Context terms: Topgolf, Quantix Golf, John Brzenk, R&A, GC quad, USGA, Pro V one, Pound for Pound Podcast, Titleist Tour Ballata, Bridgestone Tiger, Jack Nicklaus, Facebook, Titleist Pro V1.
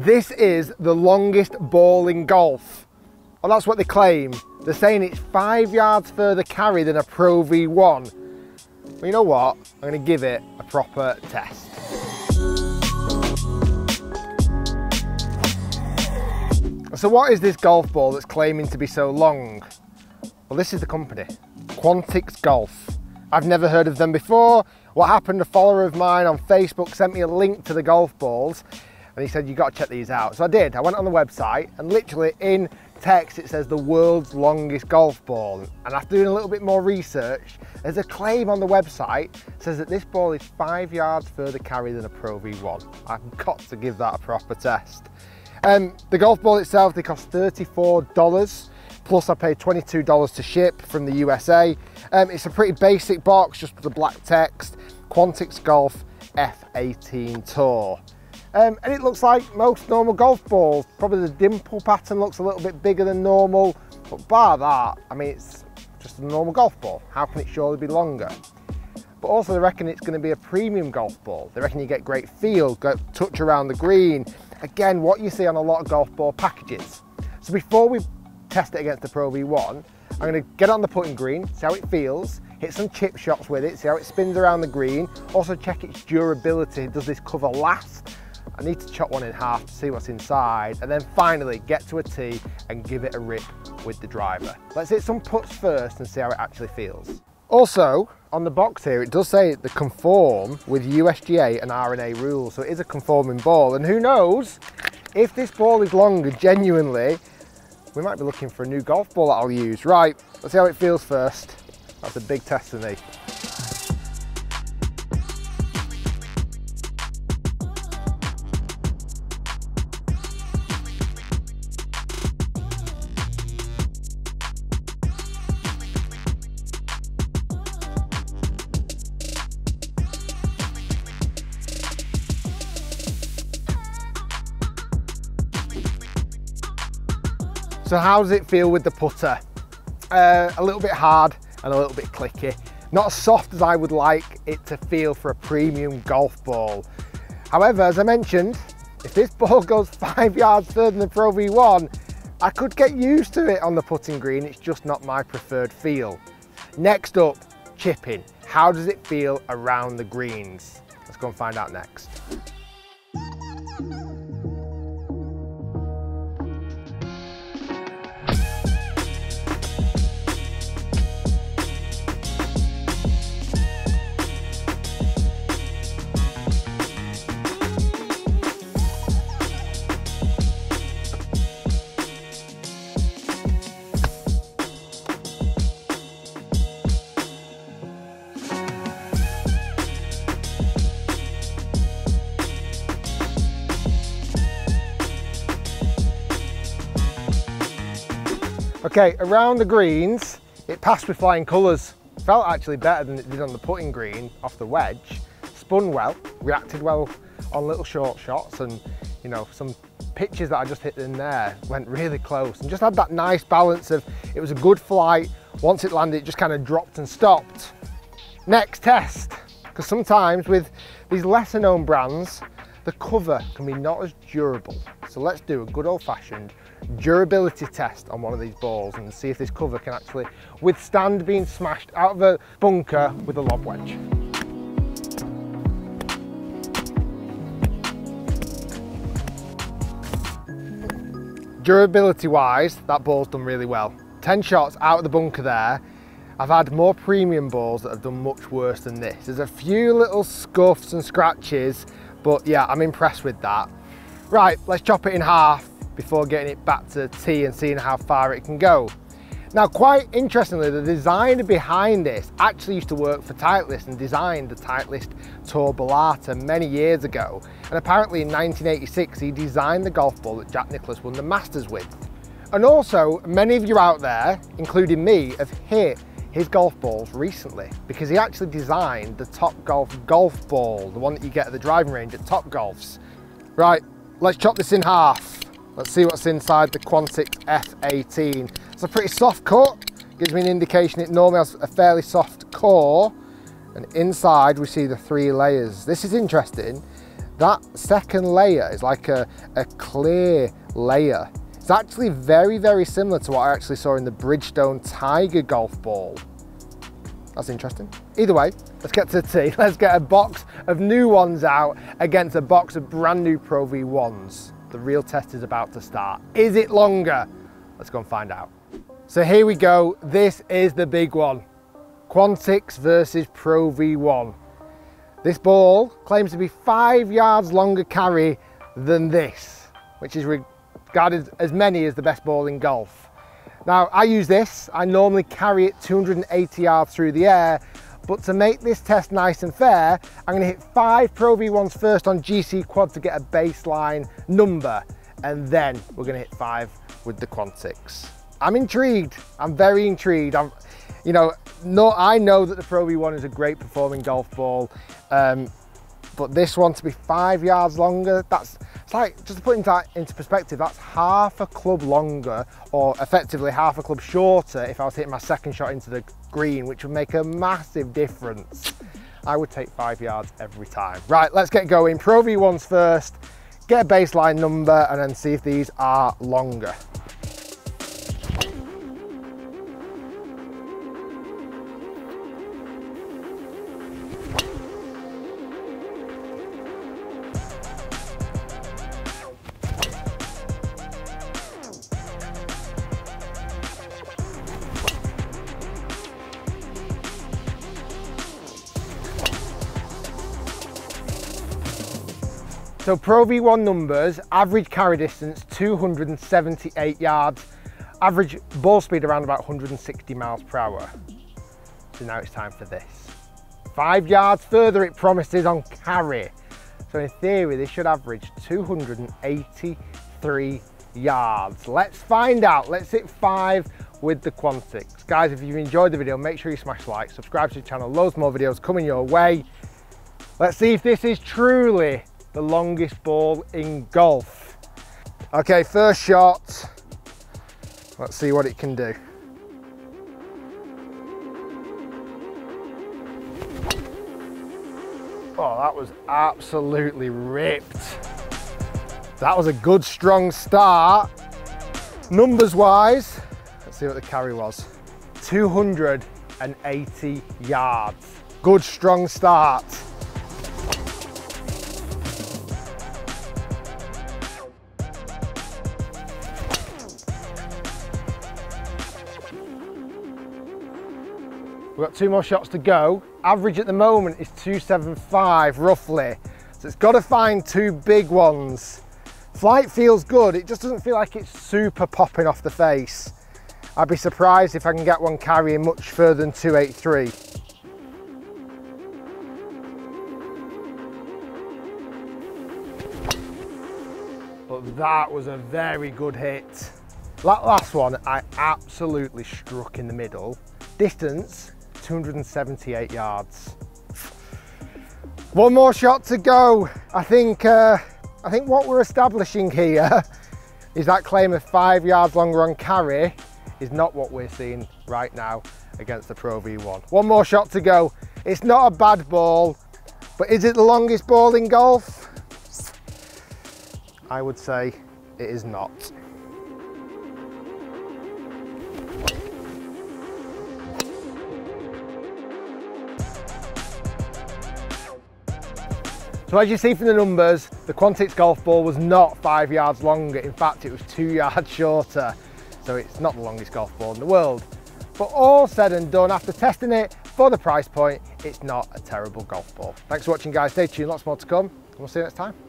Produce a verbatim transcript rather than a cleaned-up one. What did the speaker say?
This is the longest ball in golf. And that's what they claim. They're saying it's five yards further carry than a Pro V one. Well, you know what? I'm going to give it a proper test. So what is this golf ball that's claiming to be so long? Well, this is the company, Quantix Golf. I've never heard of them before. What happened, a follower of mine on Facebook sent me a link to the golf balls and he said, you got to check these out. So I did. I went on the website and literally in text it says the world's longest golf ball. And after doing a little bit more research, there's a claim on the website that says that this ball is five yards further carry than a Pro V one. I've got to give that a proper test. Um, the golf ball itself, they cost thirty-four dollars, plus I paid twenty-two dollars to ship from the U S A. Um, it's a pretty basic box, just with the black text, Quantix Golf F eighteen Tour. Um, and it looks like most normal golf balls. Probably the dimple pattern looks a little bit bigger than normal, but bar that, I mean, it's just a normal golf ball. How can it surely be longer? But also they reckon it's going to be a premium golf ball. They reckon you get great feel, great touch around the green. Again, what you see on a lot of golf ball packages. So before we test it against the Pro V one, I'm going to get on the putting green, see how it feels, hit some chip shots with it, see how it spins around the green, also check its durability, does this cover last? I need to chop one in half to see what's inside, and then finally get to a tee and give it a rip with the driver. Let's hit some putts first and see how it actually feels. Also, on the box here, it does say they conform with U S G A and R and A rules, so it is a conforming ball. And who knows, if this ball is longer, genuinely, we might be looking for a new golf ball that I'll use. Right, let's see how it feels first. That's a big test for me. So how does it feel with the putter? Uh, a little bit hard and a little bit clicky. Not as soft as I would like it to feel for a premium golf ball. However, as I mentioned, if this ball goes five yards further than the Pro V one, I could get used to it on the putting green. It's just not my preferred feel. Next up, chipping. How does it feel around the greens? Let's go and find out next. Okay, around the greens, it passed with flying colours. Felt actually better than it did on the putting green off the wedge. Spun well, reacted well on little short shots, and you know, some pitches that I just hit in there went really close and just had that nice balance of it was a good flight. Once it landed, it just kind of dropped and stopped. Next test, because sometimes with these lesser known brands, the cover can be not as durable. So let's do a good old fashioned durability test on one of these balls and see if this cover can actually withstand being smashed out of a bunker with a lob wedge. Durability wise, that ball's done really well. ten shots out of the bunker there. I've had more premium balls that have done much worse than this. There's a few little scuffs and scratches, but yeah, I'm impressed with that. Right, let's chop it in half before getting it back to the tee and seeing how far it can go. Now, quite interestingly, the designer behind this actually used to work for Titleist and designed the Titleist Tour Ballata many years ago. And apparently in nineteen eighty-six, he designed the golf ball that Jack Nicklaus won the Masters with. And also, many of you out there, including me, have hit his golf balls recently because he actually designed the Topgolf golf ball, the one that you get at the driving range at Topgolf's. Right, let's chop this in half. Let's see what's inside the Quantix F eighteen. It's a pretty soft cut, gives me an indication it normally has a fairly soft core, and inside we see the three layers. This is interesting That second layer is like a, a clear layer. It's actually very, very similar to what I actually saw in the Bridgestone Tiger golf ball. That's interesting. Either way, let's get to the tee. Let's get a box of new ones out against a box of brand new Pro V ones. The real test is about to start. Is it longer? Let's go and find out. So here we go. This is the big one. Quantix versus Pro V one. This ball claims to be five yards longer carry than this, which is regarded as many as the best ball in golf. Now, I use this, I normally carry it two hundred eighty yards through the air, but to make this test nice and fair, I'm gonna hit five Pro V ones first on G C quad to get a baseline number, and then we're gonna hit five with the Quantix. I'm intrigued, I'm very intrigued. I'm, you know, no, I know that the Pro V one is a great performing golf ball, um, but this one to be five yards longer, that's, it's like, just to put that into perspective, that's half a club longer, or effectively half a club shorter if I was hitting my second shot into the green, which would make a massive difference. I would take five yards every time. Right, let's get going. Pro V ones first, get a baseline number, and then see if these are longer. So Pro V one numbers, average carry distance two hundred seventy-eight yards, average ball speed around about one hundred sixty miles per hour. So now it's time for this. Five yards further it promises on carry. So in theory, this should average two hundred eighty-three yards. Let's find out. Let's hit five with the Quantix. Guys, if you've enjoyed the video, make sure you smash like, subscribe to the channel, loads more videos coming your way. Let's see if this is truly the longest ball in golf. Okay, first shot. Let's see what it can do. Oh, that was absolutely ripped. That was a good, strong start. Numbers-wise, let's see what the carry was. two hundred eighty yards. Good, strong start. We've got two more shots to go. Average at the moment is two seventy-five, roughly. So it's got to find two big ones. Flight feels good. It just doesn't feel like it's super popping off the face. I'd be surprised if I can get one carrying much further than two eighty-three. But that was a very good hit. That last one, I absolutely struck in the middle. Distance, two hundred seventy-eight yards. One more shot to go. I think uh, I think what we're establishing here is that claim of five yards longer on carry is not what we're seeing right now against the Pro V one. One more shot to go. It's not a bad ball, but is it the longest ball in golf? I would say it is not. So as you see from the numbers, the Quantix golf ball was not five yards longer. In fact, it was two yards shorter. So it's not the longest golf ball in the world. But all said and done, after testing it for the price point, it's not a terrible golf ball. Thanks for watching, guys. Stay tuned, lots more to come. And we'll see you next time.